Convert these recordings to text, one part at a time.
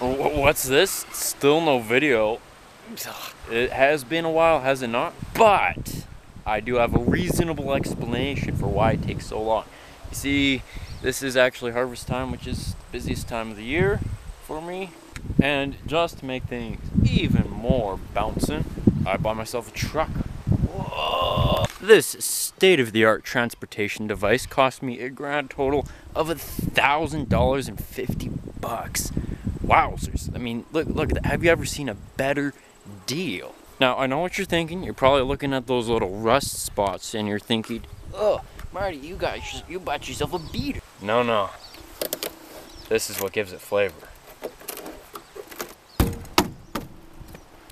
What's this? Still no video. It has been a while, has it not? But I do have a reasonable explanation for why it takes so long. You see, this is actually harvest time, which is the busiest time of the year for me. And just to make things even more bouncing, I bought myself a truck. Whoa. This state-of-the-art transportation device cost me a grand total of $1,050. Wowzers. I mean, look at that. Have you ever seen a better deal? Now, I know what you're thinking. You're probably looking at those little rust spots and you're thinking, oh, Marty, you bought yourself a beater. No, no. This is what gives it flavor.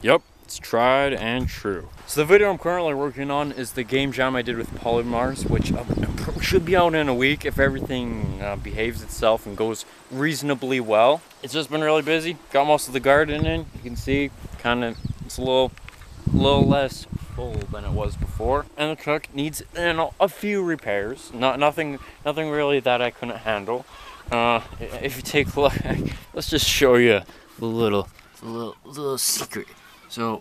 Yep, it's tried and true. So the video I'm currently working on is the game jam I did with Polymars, which should be out in a week if everything behaves itself and goes reasonably well. It's just been really busy. Got most of the garden in. You can see, kind of, it's a little less full than it was before. And the truck needs, you know, a few repairs. Nothing really that I couldn't handle. If you take a look, let's just show you the little secret. So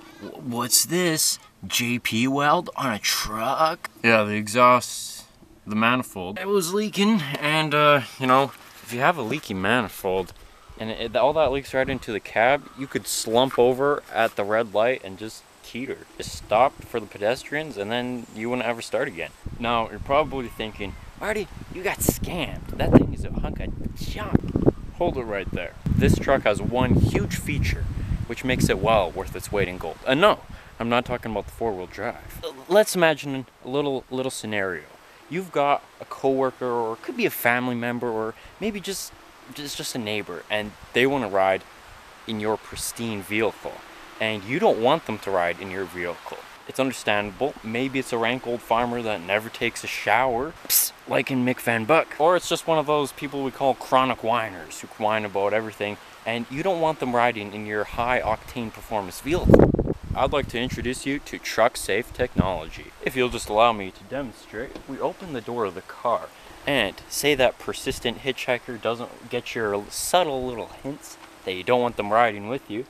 what's this? JP weld on a truck? Yeah, the exhaust, the manifold. It was leaking, and you know, if you have a leaky manifold and all that leaks right into the cab, you could slump over at the red light and just teeter. Just stop for the pedestrians, and then you wouldn't ever start again. Now, you're probably thinking, Marty, you got scammed. That thing is a hunk of junk. Hold it right there. This truck has one huge feature which makes it well worth its weight in gold. And no, I'm not talking about the four-wheel drive. Let's imagine a little scenario. You've got a coworker, or it could be a family member, or maybe just a neighbor, and they want to ride in your pristine vehicle, and you don't want them to ride in your vehicle. It's understandable. Maybe it's a rank old farmer that never takes a shower, like in McVanBuck. Or it's just one of those people we call chronic whiners who whine about everything, and you don't want them riding in your high octane performance vehicle. I'd like to introduce you to TruckSafe technology. If you'll just allow me to demonstrate, we open the door of the car, and say that persistent hitchhiker doesn't get your subtle little hints that you don't want them riding with you,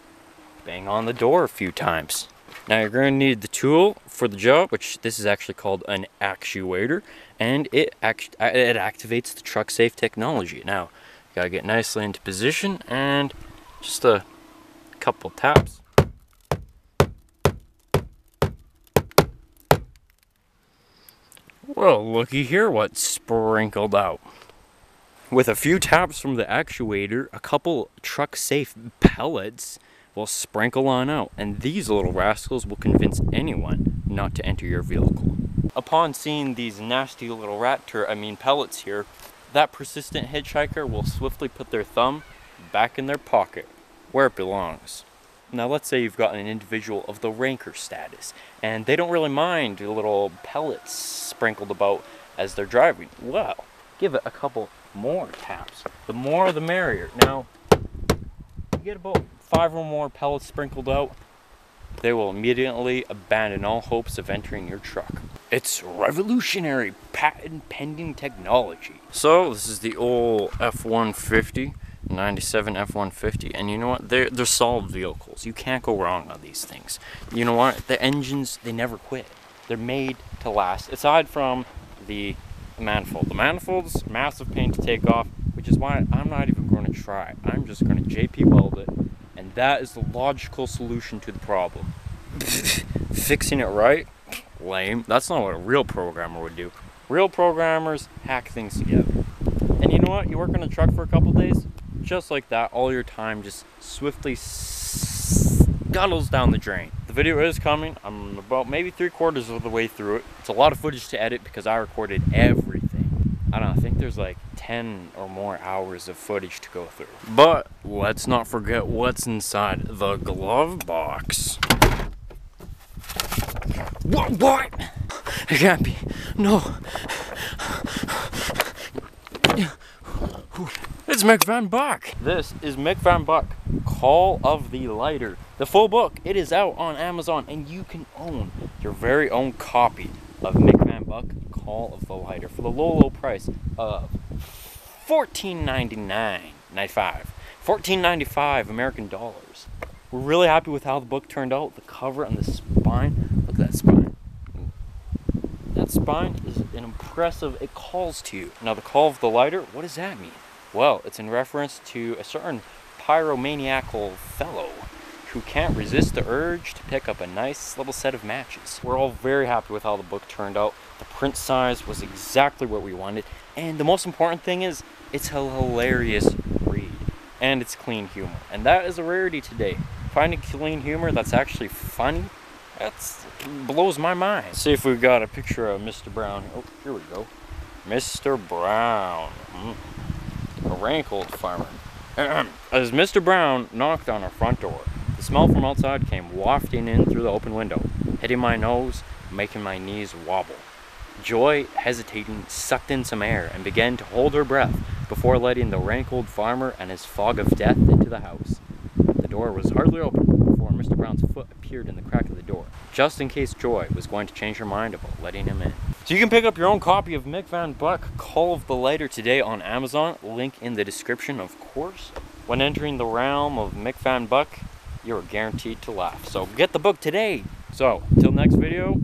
bang on the door a few times. Now you're going to need the tool for the job, which this is actually called an actuator, and it activates the TruckSafe technology. Now, you got to get nicely into position, and just a couple taps. Well, looky here what's sprinkled out. With a few taps from the actuator, a couple TruckSafe pellets will sprinkle on out, and these little rascals will convince anyone not to enter your vehicle. Upon seeing these nasty little pellets here, that persistent hitchhiker will swiftly put their thumb back in their pocket, where it belongs. Now let's say you've got an individual of the ranker status, and they don't really mind the little pellets sprinkled about as they're driving. Well, give it a couple more taps. The more the merrier. Now, you get about 5 or more pellets sprinkled out, they will immediately abandon all hopes of entering your truck. It's revolutionary, patent-pending technology. So this is the old F-150, 97 F-150, and you know what? They're solid vehicles. You can't go wrong on these things. You know what? The engines, they never quit. They're made to last, aside from the manifold. The manifold's massive pain to take off, which is why I'm not even going to try. I'm just going to JP weld it. And that is the logical solution to the problem. Fixing it right? Lame. That's not what a real programmer would do. Real programmers hack things together. And you know what? You work on a truck for a couple days, just like that, all your time just swiftly scuttles down the drain. The video is coming. I'm about maybe 3/4 of the way through it. It's a lot of footage to edit because I recorded everything. I don't know, I think there's like 10 or more hours of footage to go through. But let's not forget what's inside the glove box. What? It can't be. No. It's McVanBuck. This is McVanBuck, Call of the Lighter. The full book, it is out on Amazon, and you can own your very own copy of McVanBuck, Call of the Lighter for the low price of $14.99.95 $14.95 American dollars. We're really happy with how the book turned out. The cover and the spine. Look at that spine. That spine is an impressive, it calls to you. Now the Call of the Lighter, what does that mean? Well, it's in reference to a certain pyromaniacal fellow who can't resist the urge to pick up a nice little set of matches. We're all very happy with how the book turned out. The print size was exactly what we wanted. And the most important thing is, it's a hilarious read. And it's clean humor. And that is a rarity today. Finding clean humor that's actually funny, that blows my mind. Let's see if we've got a picture of Mr. Brown. Oh, here we go. Mr. Brown. A rankled farmer. As Mr. Brown knocked on our front door, the smell from outside came wafting in through the open window, hitting my nose, making my knees wobble. Joy, hesitating, sucked in some air and began to hold her breath before letting the rankled farmer and his fog of death into the house. The door was hardly open before Mr. Brown's foot appeared in the crack of the door, just in case Joy was going to change her mind about letting him in. So you can pick up your own copy of McVanBuck, Call of the Lighter today on Amazon, link in the description of course. When entering the realm of McVanBuck, you're guaranteed to laugh. So get the book today. So, till next video.